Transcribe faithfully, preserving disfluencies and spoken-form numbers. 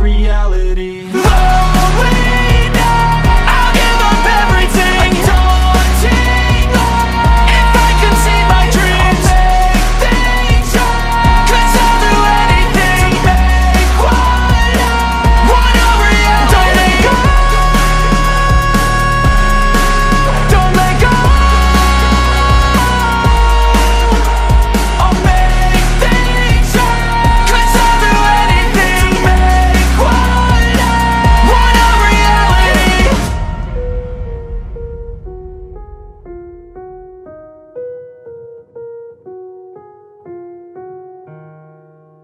Reality.